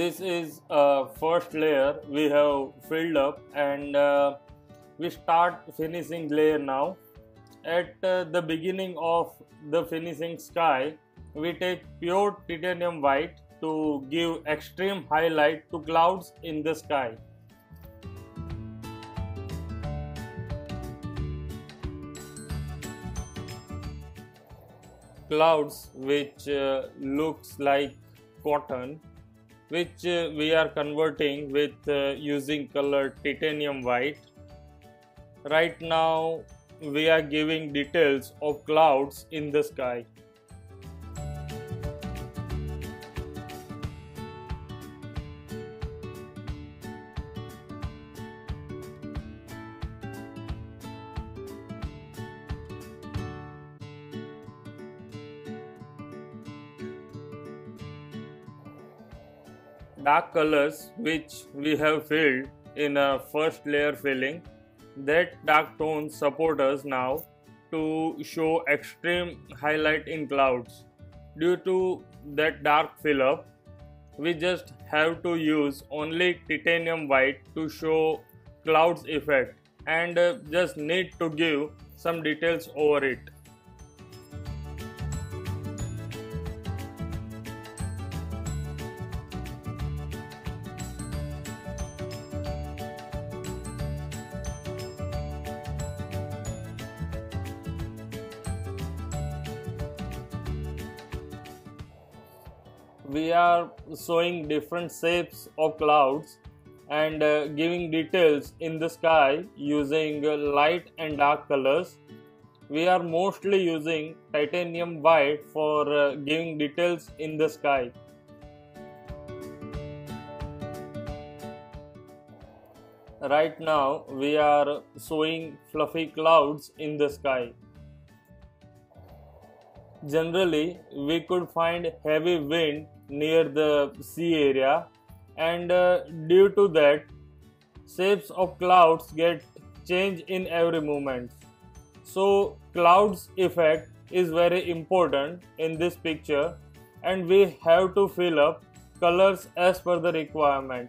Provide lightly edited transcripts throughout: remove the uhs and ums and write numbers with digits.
this is first layer we have filled up, and we start finishing layer now. At the beginning of the finishing sky, we take pure titanium white to give extreme highlight to clouds in the sky. Clouds which looks like cotton, which we are converting with using color titanium white. Right now we are giving details of clouds in the sky. Dark colors which we have filled in a first layer filling, that dark tones support us now to show extreme highlight in clouds. Due to that dark fill up, we just have to use only titanium white to show clouds effect, and just need to give some details over it. We are showing different shapes of clouds and giving details in the sky using light and dark colors. We are mostly using titanium white for giving details in the sky. Right now we are showing fluffy clouds in the sky. Generally we could find heavy wind near the sea area, and due to that shapes of clouds get changed in every moment. So clouds effect is very important in this picture, and we have to fill up colors as per the requirement.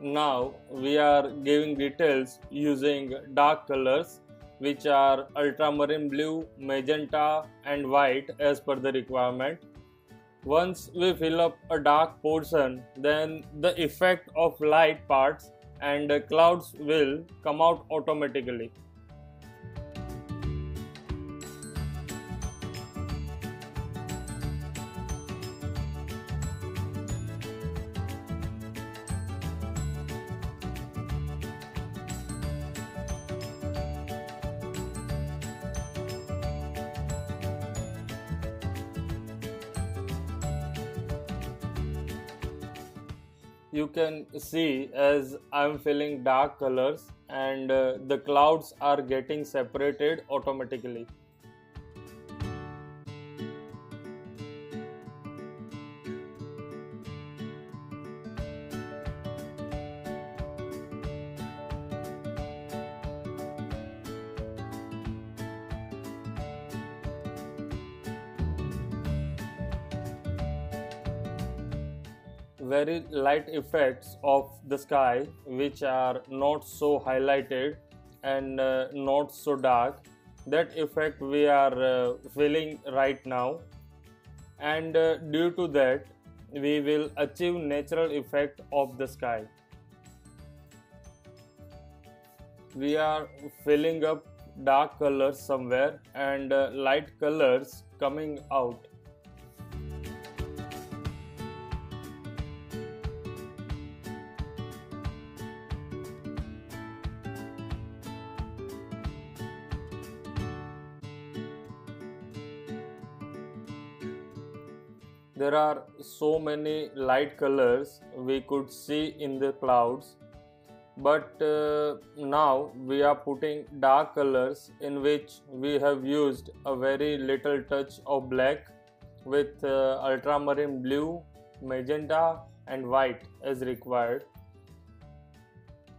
Now we are giving details using dark colors, which are ultramarine blue, magenta and white as per the requirement. Once we fill up a dark portion, then the effect of light parts and clouds will come out automatically. You can see as I'm filling dark colors, and the clouds are getting separated automatically. Very light effects of the sky which are not so highlighted and not so dark, that effect we are feeling right now, and due to that we will achieve natural effect of the sky. We are filling up dark colors somewhere and light colors coming out. There are so many light colors we could see in the clouds. but now we are putting dark colors in which we have used a very little touch of black with ultramarine blue, magenta and white as required.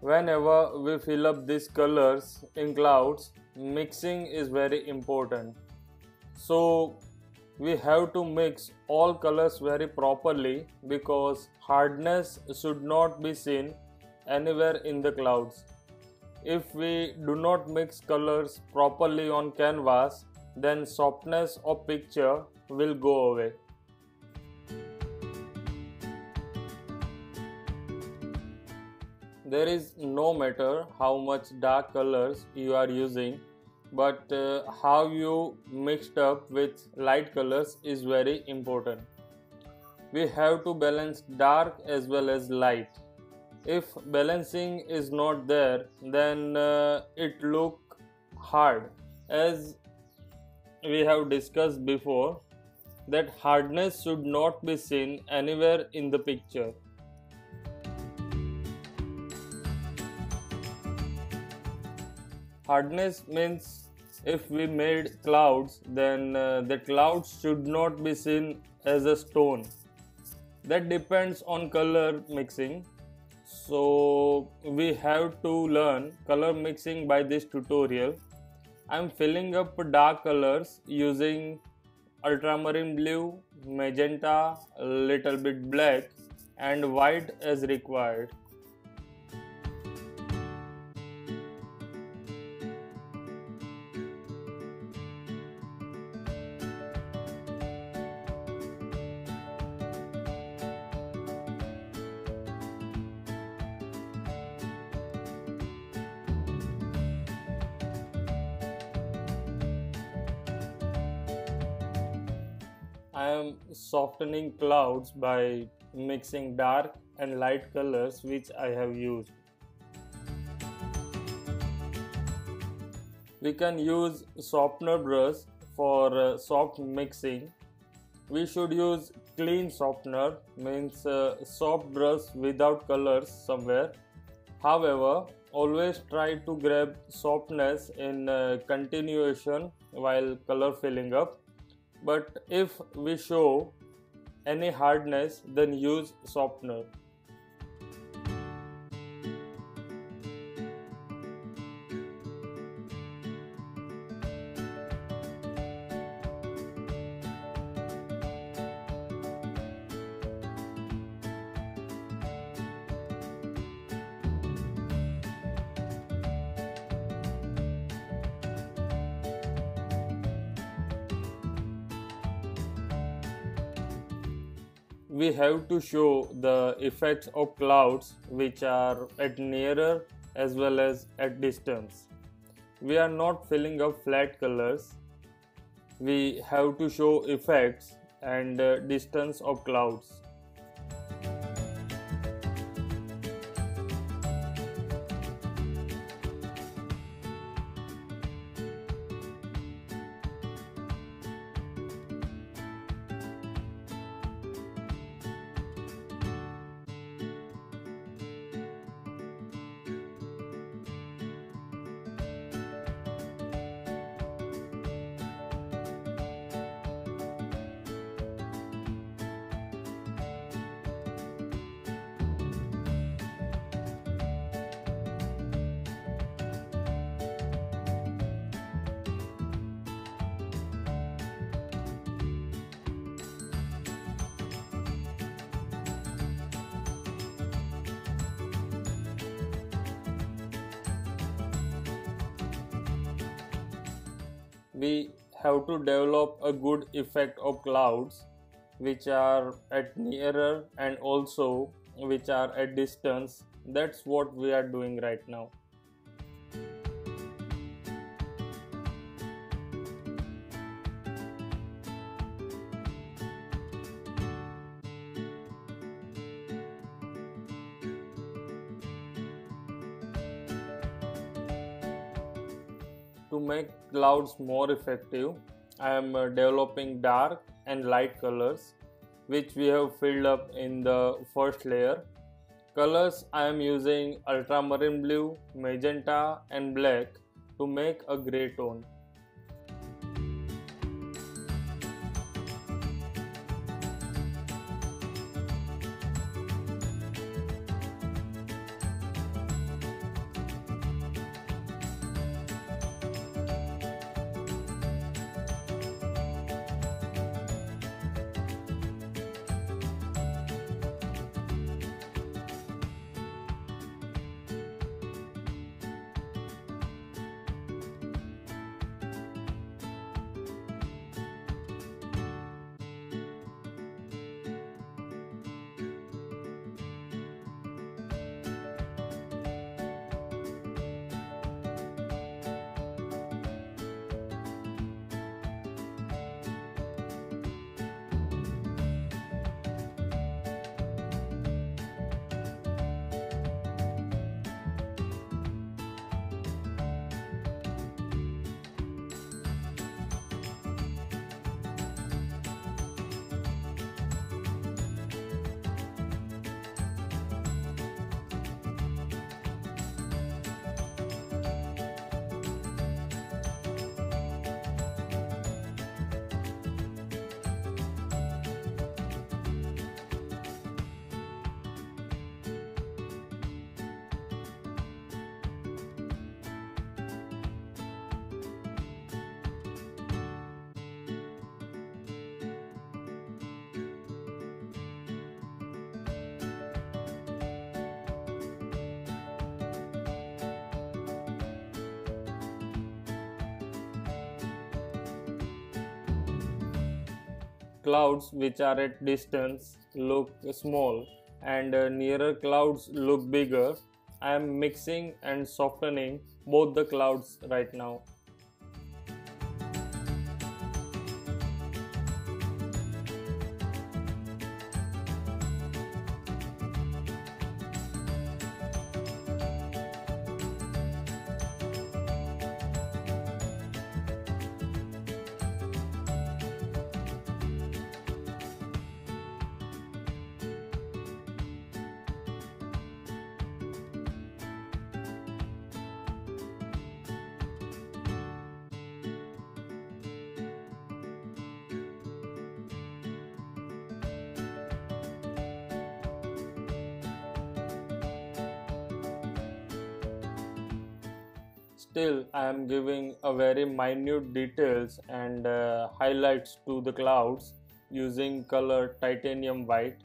Whenever we fill up these colors in clouds, mixing is very important. So we have to mix all colors very properly because hardness should not be seen anywhere in the clouds. If we do not mix colors properly on canvas, then softness of picture will go away. There is no matter how much dark colors you are using, but how you mixed up with light colors is very important. We have to balance dark as well as light. If balancing is not there, then it looks hard. As we have discussed before, that hardness should not be seen anywhere in the picture. Hardness means if we made clouds, then the clouds should not be seen as a stone. That depends on color mixing. So we have to learn color mixing by this tutorial. I'm filling up dark colors using ultramarine blue, magenta, little bit black and white as required. I am softening clouds by mixing dark and light colors which I have used. We can use softener brush for soft mixing. We should use clean softener, means soft brush without colors somewhere. However, always try to grab softness in continuation while color filling up. But if we show any hardness, then use softener. We have to show the effects of clouds which are at nearer as well as at distance. We are not filling up flat colors. We have to show effects and distance of clouds. We have to develop a good effect of clouds which are at nearer and also which are at distance. That's what we are doing right now. To make clouds more effective, I am developing dark and light colors which we have filled up in the first layer. Colors I am using ultramarine blue, magenta and black to make a grey tone. Clouds which are at distance look small and nearer clouds look bigger. I am mixing and softening both the clouds right now. Still, I am giving a very minute details and highlights to the clouds using color titanium white.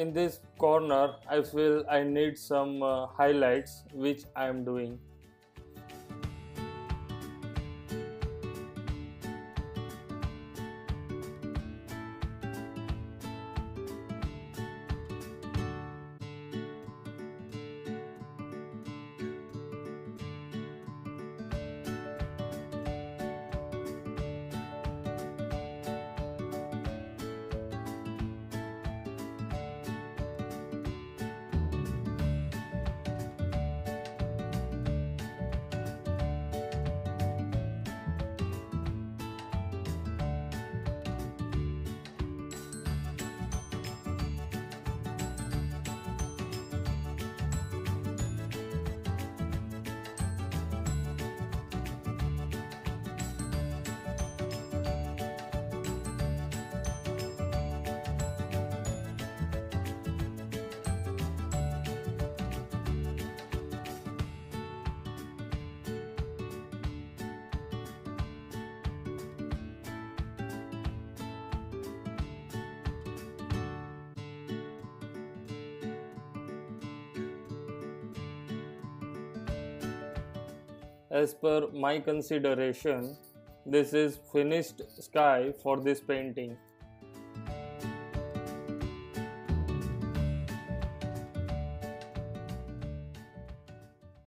in this corner I feel I need some highlights, which I am doing. As per my consideration, this is finished sky for this painting.